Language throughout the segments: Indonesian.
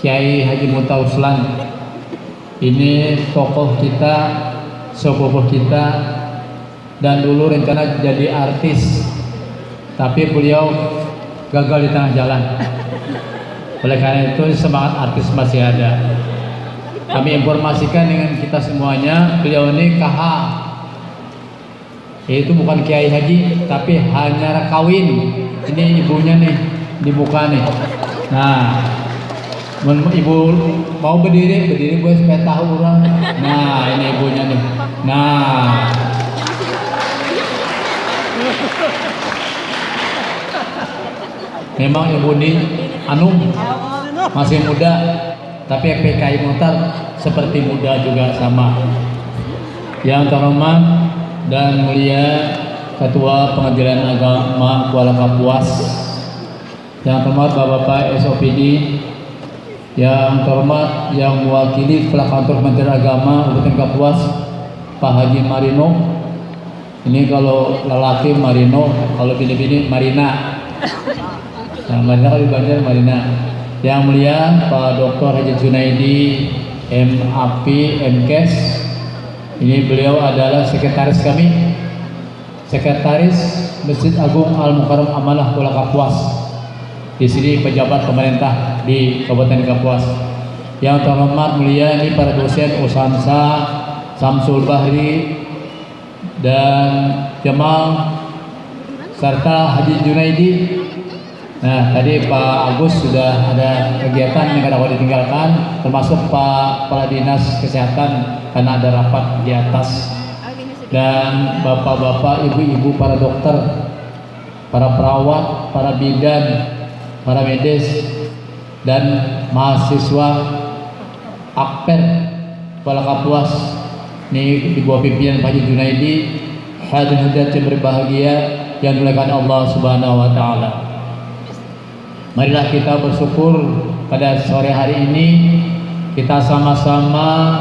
Kiai Haji Mutauslan ini tokoh kita, sepupu kita, dan dulu rencana jadi artis, tapi beliau gagal di tengah jalan. Oleh karena itu semangat artis masih ada. Kami informasikan dengan kita semuanya, beliau ini KH, yaitu bukan Kiai Haji, tapi hanya kawin. Ini ibunya nih dibuka nih. Nah, ibu mau berdiri gue supaya tahu orang. Nah, ini ibunya nih. Nah, memang ibu ini Anum masih muda, tapi PKI Mutar seperti muda juga sama. Yang terhormat dan mulia Ketua Pengadilan Agama Kuala Kapuas, yang terhormat Bapak-Bapak SOPD, yang terhormat yang mewakili Kepala Kantor Kementerian Agama Kabupaten Kapuas, Pak Haji Marino. Ini kalau lelaki Marino, kalau bini-bini Marina. Nah, Marina kalau dibanjar Marina. Yang mulia Pak Dr. Haji Junaidi MAP MKes. Ini beliau adalah sekretaris kami, sekretaris Masjid Agung Al Mukarram Amanah Ulu Kapuas. Di sini pejabat pemerintah di Kabupaten Kapuas. Yang terhormat mulia ini para dosen Usansa, Samsul Bahri, dan Jamal, serta Haji Junaidi. Nah, tadi Pak Agus sudah ada kegiatan yang tidak boleh ditinggalkan, termasuk Pak Kepala Dinas Kesehatan karena ada rapat di atas, dan bapak-bapak, ibu-ibu, para dokter, para perawat, para bidan, para medis, dan mahasiswa Akper Pulau Kapuas. Ini di bawah pimpinan Pak Junaidi. Hadirin yang berbahagia yang dimuliakan Allah Subhanahu Wa Taala, marilah kita bersyukur pada sore hari ini kita sama-sama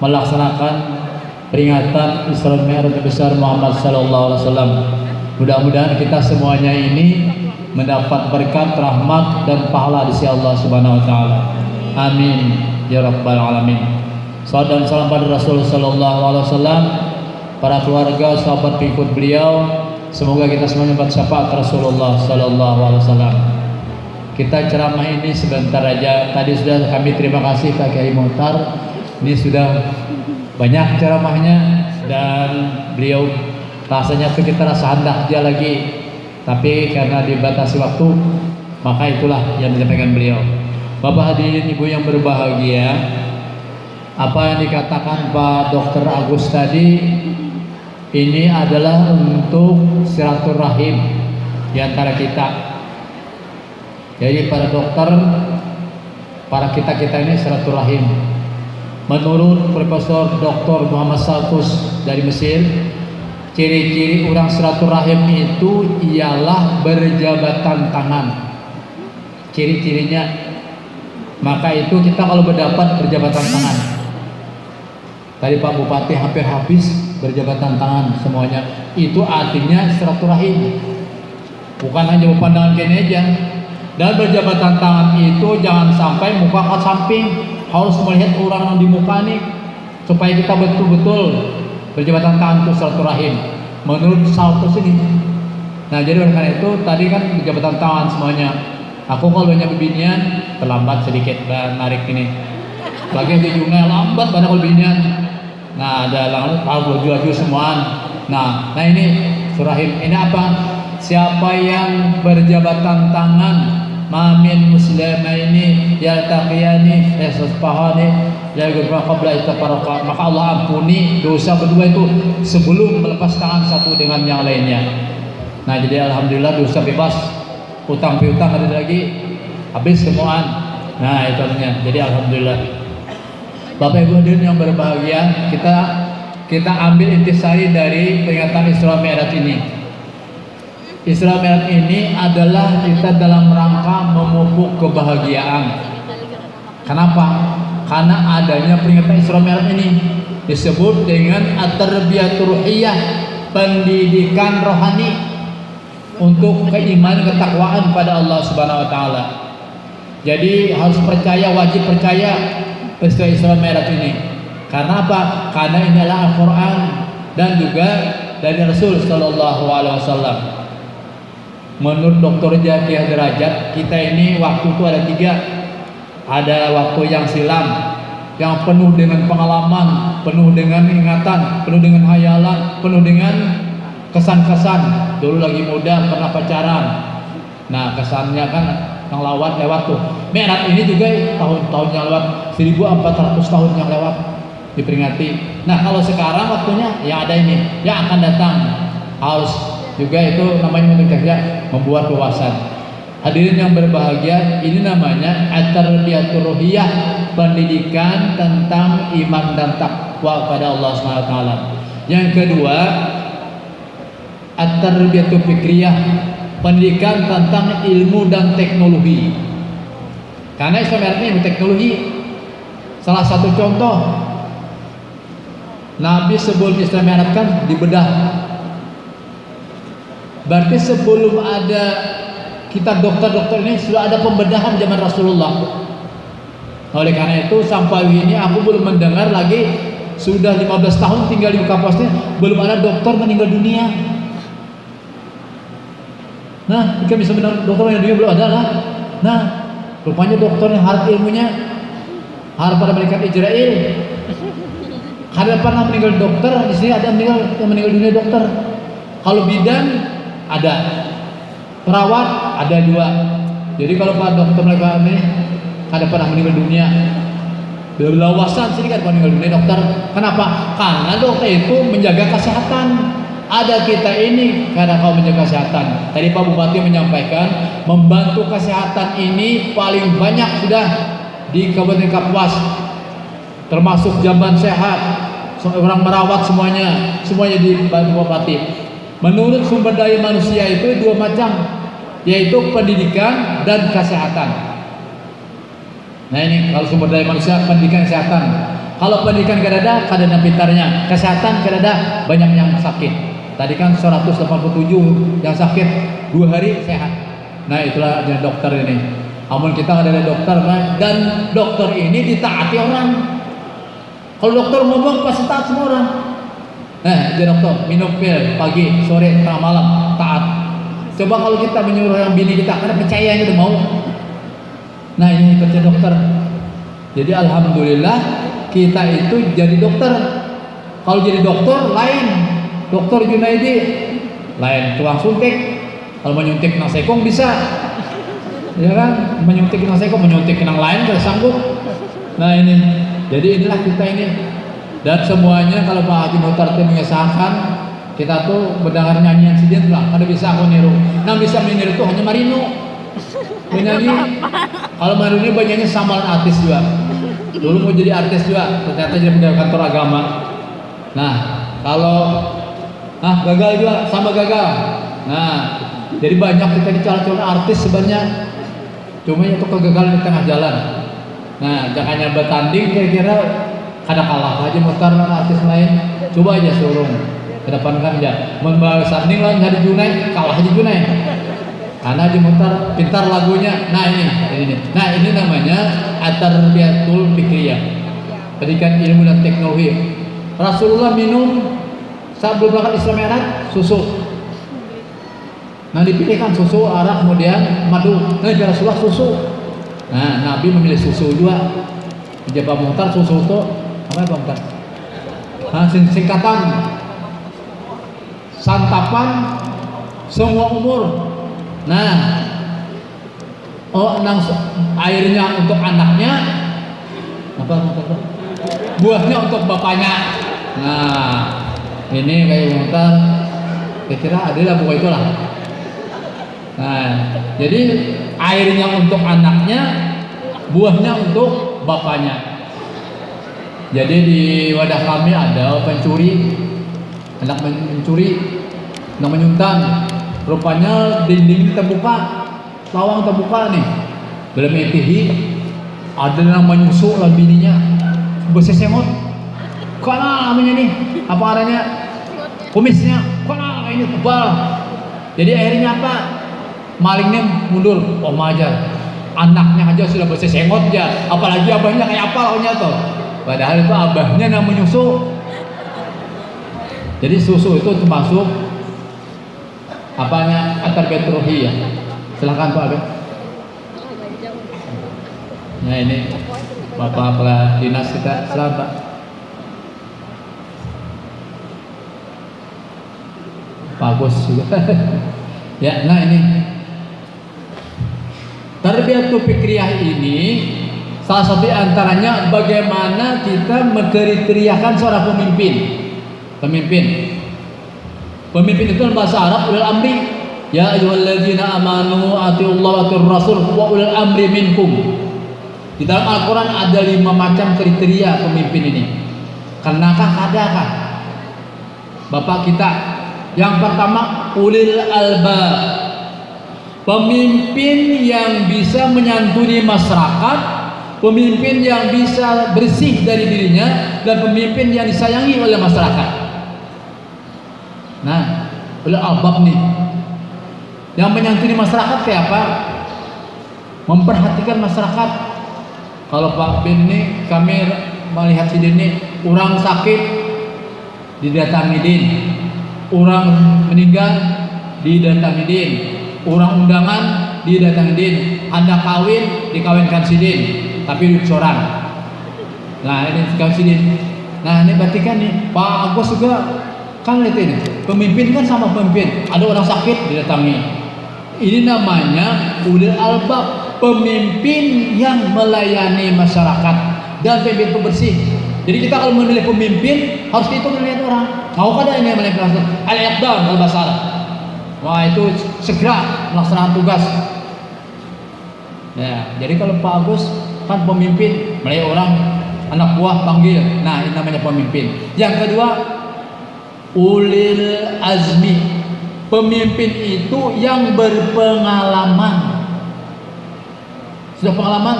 melaksanakan peringatan Isra' Mi'raj besar Muhammad Sallallahu Alaihi Wasallam. Mudah-mudahan kita semuanya ini mendapat berkat, rahmat, dan pahala di sisi Allah Subhanahu Wa Taala. Amin ya rabbal alamin. Salam dan salam pada Rasulullah Sallallahu Alaihi Wasallam, para keluarga, sahabat, pengikut beliau. Semoga kita semua mendapat syafaat Rasulullah Sallallahu Alaihi Wasallam. Kita ceramah ini sebentar aja. Tadi sudah kami terima kasih Pak Kiai Muhtar. Ini sudah banyak ceramahnya dan beliau rasanya tuh kita rasa hendak dia lagi. Tapi karena dibatasi waktu, maka itulah yang disampaikan beliau. Bapak hadirin, ibu yang berbahagia, apa yang dikatakan Pak Dr. Agus tadi ini adalah untuk silaturahim di antara kita. Jadi para dokter, para kita-kita ini silaturahim. Menurut Profesor Dr. Muhammad Salkus dari Mesir, ciri-ciri orang silaturahim itu ialah berjabatan tangan. Ciri-cirinya, maka itu kita kalau berdapat berjabatan tangan. Tadi Pak Bupati hampir habis berjabatan tangan semuanya. Itu artinya silaturahim. Bukan hanya pandangan gini aja. Dan berjabatan tangan itu jangan sampai muka ke samping, harus melihat orang yang di muka nih supaya kita betul-betul berjabatan tangan itu silaturahim menurut Salkus ini. Nah, jadi oleh karena itu tadi kan berjabatan tangan semuanya. Aku kalau banyak bibinian terlambat sedikit dan narik ini. Lagi di jumlah lambat banyak bibinian. Nah, ada langsung laju-laju semuaan. Nah, ini silaturahim. Ini apa? Siapa yang berjabatan tangan, mamin muslimaini yaltaqiyani yasfahani maka Allah ampuni dosa berdua itu sebelum melepas tangan satu dengan yang lainnya. Nah, jadi alhamdulillah dosa bebas, utang piutang ada lagi habis semuaan. Nah, itu artinya. Jadi alhamdulillah. Bapak Ibu hadirin yang berbahagia, kita ambil intisari dari peringatan Isra Mi'raj ini. Isra Mi'raj ini adalah kita dalam rangka memupuk kebahagiaan. Kenapa? Karena adanya peringatan Isra Mi'raj ini disebut dengan at-tarbiyatur ruhiyah, pendidikan rohani untuk keimanan, ketakwaan pada Allah Subhanahu Wa Taala. Jadi harus percaya, wajib percaya peristiwa Isra' Mi'raj ini. Karena apa? Karena ini adalah Al-Qur'an dan juga dari Rasul Shallallahu Alaihi Wasallam. Menurut Dr. Jatiah Derajat, kita ini waktu itu ada tiga. Ada waktu yang silam, yang penuh dengan pengalaman, penuh dengan ingatan, penuh dengan hayalan, penuh dengan kesan-kesan. Dulu lagi muda, pernah pacaran. Nah, kesannya kan yang lewat tuh. Mi'raj ini juga tahun-tahun yang lewat, 1400 tahun yang lewat diperingati. Nah, kalau sekarang waktunya yang ada ini, yang akan datang, harus juga itu namanya membuat kewasan. Hadirin yang berbahagia, ini namanya at-tarbiyatur ruhiyah, pendidikan tentang iman dan takwa kepada Allah Subhanahu Wa Taala. Yang kedua, at-tarbiyatur fikriyah, pendidikan tentang ilmu dan teknologi. Karena Isra' Mi'raj ini teknologi. Salah satu contoh, Nabi sebelum Isra' Mi'raj kan dibedah. Berarti sebelum ada kita dokter-dokter ini sudah ada pembedahan zaman Rasulullah. Oleh karena itu sampai ini aku belum mendengar lagi, sudah 15 tahun tinggal di Kapuasnya, belum ada dokter meninggal dunia. Nah, kita bisa mendengar dokter meninggal dunia belum ada lah. Nah, rupanya dokternya harap ilmunya harap pada malaikat Israel. Karena pernah meninggal dokter, di sini ada yang meninggal dunia dokter. Kalau bidan ada, perawat ada dua. Jadi kalau Pak Dokter mereka ini ada pernah meninggal dunia, berlawasan sini kan meninggal dunia dokter. Kenapa? Karena dokter itu menjaga kesehatan. Ada kita ini karena kau menjaga kesehatan. Tadi Pak Bupati menyampaikan membantu kesehatan ini paling banyak sudah di Kabupaten Kapuas, termasuk jamban sehat, orang merawat semuanya di Pak Bupati. Menurut sumber daya manusia itu dua macam, yaitu pendidikan dan kesehatan. Nah ini kalau sumber daya manusia pendidikan kesehatan. Kalau pendidikan kadang-kadang pintarnya, kesehatan kadang-kadang banyak yang sakit. Tadi kan 187 yang sakit 2 hari sehat. Nah itulah dokter ini. Amun kita ada dokter dan dokter ini ditaati orang. Kalau dokter ngomong pasti taat semua orang. Nah, jadi dokter minum pil pagi, sore, tengah malam, taat. Coba kalau kita menyuruh yang bini kita, karena percayanya itu mau. Nah, ini kerja dokter. Jadi alhamdulillah kita itu jadi dokter. Kalau jadi dokter lain, dokter Junaidi lain tuang suntik. Kalau menyuntik nang sekong bisa, ya kan? Menyuntik nang sekong, menyuntik nang lain nggak sanggup. Nah ini, jadi inilah kita ini. Dan semuanya kalau Pak Haji Muhtar itu mengesahkan, kita tuh mendengar nyanyian sedih lah, karena bisa aku niru. Yang bisa meniru itu hanya Marino. Menyanyi, kalau Marino banyaknya samalan artis juga. Dulu mau jadi artis juga, ternyata jadi pegawai kantor agama. Nah, kalau gagal juga, sama gagal. Nah, jadi banyak kita calon-calon artis sebenarnya, cuma itu kegagalan di tengah jalan. Nah, jangan hanya bertanding kira-kira. Ada kalah aja mutar artis lain, coba aja suruh kedepankan aja. Membawa sanding lain dari Junai, kalah aja Junai. Karena aja mutar pintar lagunya. Nah ini, nah ini namanya at-tarbiyatul fikriyah, pendidikan ilmu dan teknologi. Rasulullah minum saat belum berangkat Isra' Mi'raj susu. Nah dipilihkan susu, arak, kemudian madu. Nah Rasulullah susu. Nah Nabi memilih susu juga. Jabat mutar susu itu apa ya Pak Muhtar? Singkatan santapan semua umur. Nah, airnya untuk anaknya, apa Muhtar? Buahnya untuk bapaknya. Nah, ini kayak Muhtar. Kira-kira adalah buah itulah. Nah, jadi airnya untuk anaknya, buahnya untuk bapaknya. Jadi di wadah kami ada pencuri, anak mencuri, anak menyuntan. Rupanya dinding terbuka, lawang terbuka nih. Dalam ETI ada yang menyusul lah bininya, bersesengot. Kuala namanya nih, apa arahnya? Kumisnya, kuala ini tebal. Jadi akhirnya apa? Malingnya mundur, om aja. anaknya aja sudah bisa sengot ya, apalagi abahnya kayak apa launya toh. Padahal itu abahnya namanya susu. Jadi susu itu termasuk apanya at-tarbiyat ruhiyah. Silahkan Pak Abah. Nah ini Bapak Kepala Dinas kita, selamat Pak. Bagus juga. Ya, nah ini tarbiyatu fikriyah ini salah satu antaranya bagaimana kita mengkriteriakan seorang pemimpin. Pemimpin itu dalam bahasa Arab ulul amri. Ya ayyuhalladzina amanu atiullaha wa atir rasul wa ulul amri minkum. Di dalam Al-Qur'an ada 5 macam kriteria pemimpin ini. Karenakah adakah? Bapak kita yang pertama ulil albab, pemimpin yang bisa menyantuni masyarakat, pemimpin yang bisa bersih dari dirinya, dan pemimpin yang disayangi oleh masyarakat. Nah, ulil albab nih, yang menyantuni masyarakat kayak apa? Memperhatikan masyarakat. Kalau Pak Bin nih, kami melihat si Din nih, orang sakit didatangi Din, orang meninggal didatangi Din, orang undangan didatangi Din, anda kawin dikawinkan si Din, tapi coran. Nah ini kawin si Din. Nah ini berarti kan nih Pak Agus juga kan lihat ini pemimpin kan sama pemimpin. Ada orang sakit didatangi. Ini namanya ulil albab, pemimpin yang melayani masyarakat dan pemimpin pembersih. Jadi kita kalau memilih pemimpin harus itu melihat orang. Mau kada ini memilih pemimpin? Al-iqdam dalam bahasa Arab. Wah itu segera melaksanakan tugas. Ya, jadi kalau Pak Agus kan pemimpin, melihat orang, anak buah panggil. Nah ini namanya pemimpin. Yang kedua ulil azmi, pemimpin itu yang berpengalaman. Sudah pengalaman.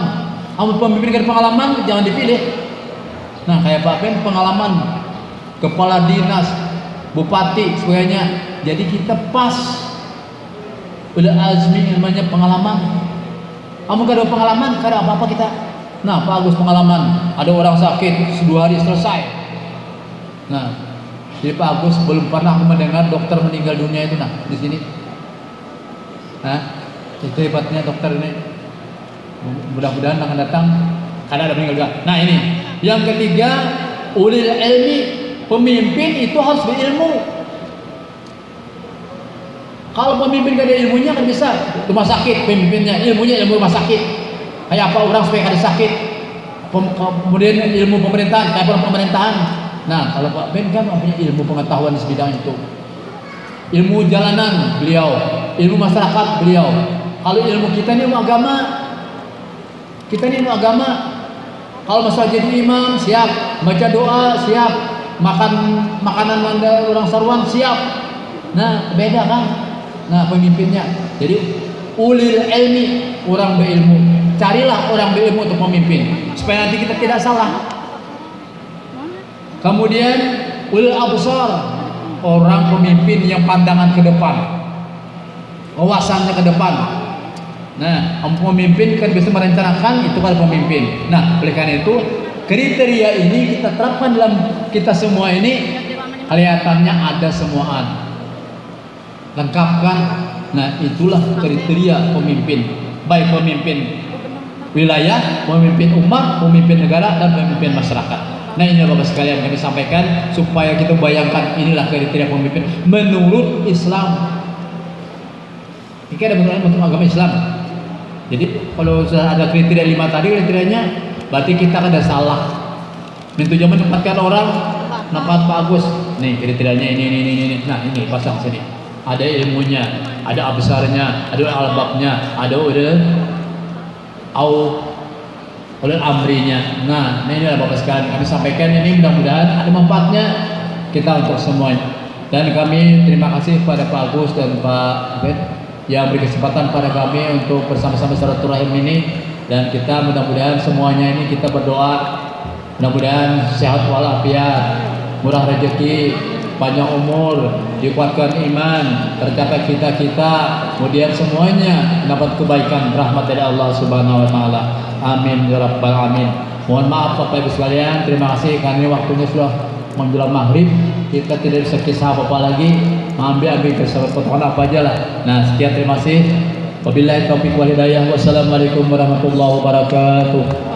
Kalau pemimpin tidak berpengalaman jangan dipilih. Nah kayak Pak Ben pengalaman kepala dinas, bupati sebagainya. Jadi kita pas udah azmi namanya pengalaman. Kamu gak ada pengalaman, gak ada apa-apa kita. Nah Pak Agus pengalaman, ada orang sakit 2 hari selesai. Nah jadi Pak Agus belum pernah mendengar dokter meninggal dunia itu. Nah di sini, nah itu hebatnya dokter ini. Mudah-mudahan akan datang karena ada meninggal juga. Nah ini yang ketiga ulil ilmi, pemimpin itu harus berilmu. Kalau pemimpin gak ada ilmunya kan bisa rumah sakit pemimpinnya, ilmunya ilmu rumah sakit kayak apa orang supaya ada sakit. Kemudian ilmu pemerintahan kayak orang pemerintahan. Nah kalau Pak Ben kan punya ilmu pengetahuan di bidang itu, ilmu jalanan beliau, ilmu masyarakat beliau. Kalau ilmu kita ini ilmu agama, kita ini ilmu agama. Kalau masalah jadi imam siap, baca doa siap, makanan manda orang saruan siap. Nah beda kan? Nah pemimpinnya. Jadi ulil ilmi, orang berilmu. Carilah orang berilmu untuk pemimpin supaya nanti kita tidak salah. Kemudian ulil absar, orang pemimpin yang pandangan ke depan, wawasannya ke depan. Nah, pemimpin kan bisa merencanakan, itu kalau pemimpin. Nah, oleh karena itu kriteria ini kita terapkan dalam kita semua ini, kelihatannya ada semuaan. Lengkapkan. Nah, itulah kriteria pemimpin. Baik pemimpin wilayah, pemimpin umat, pemimpin negara, dan pemimpin masyarakat. Nah, ini Bapak sekalian kami sampaikan supaya kita bayangkan inilah kriteria pemimpin menurut Islam. Ini ada bentuk agama Islam. Jadi kalau sudah ada kriteria 5 tadi kriterianya, berarti kita ada salah. Mintu zaman tempatkan orang, tempat Pak Agus. Nih kriterianya ini. Nah ini pasang sini. Ada ilmunya, ada absarnya, ada albabnya, ada ulul amrinya. Nah ini adalah Bapak sekalian kami sampaikan ini, mudah-mudahan ada manfaatnya kita untuk semuanya. Dan kami terima kasih kepada Pak Agus dan Pak Ben yang beri kesempatan pada kami untuk bersama-sama silaturahim ini, dan kita mudah-mudahan semuanya ini kita berdoa mudah-mudahan sehat walafiat, murah rezeki, panjang umur, dikuatkan iman, tercapai cita-cita, kemudian semuanya dapat kebaikan rahmat dari Allah Subhanahu Wa Taala. Amin ya rabbal alamin. Mohon maaf Bapak Ibu sekalian, terima kasih karena waktunya sudah menjelang maghrib, kita tidak bisa kisah apa-apa lagi, ambil kesempatan potongan apa aja lah. Nah sekian, terima kasih. Wabillahi taufiq wal hidayah. Wassalamualaikum warahmatullahi wabarakatuh.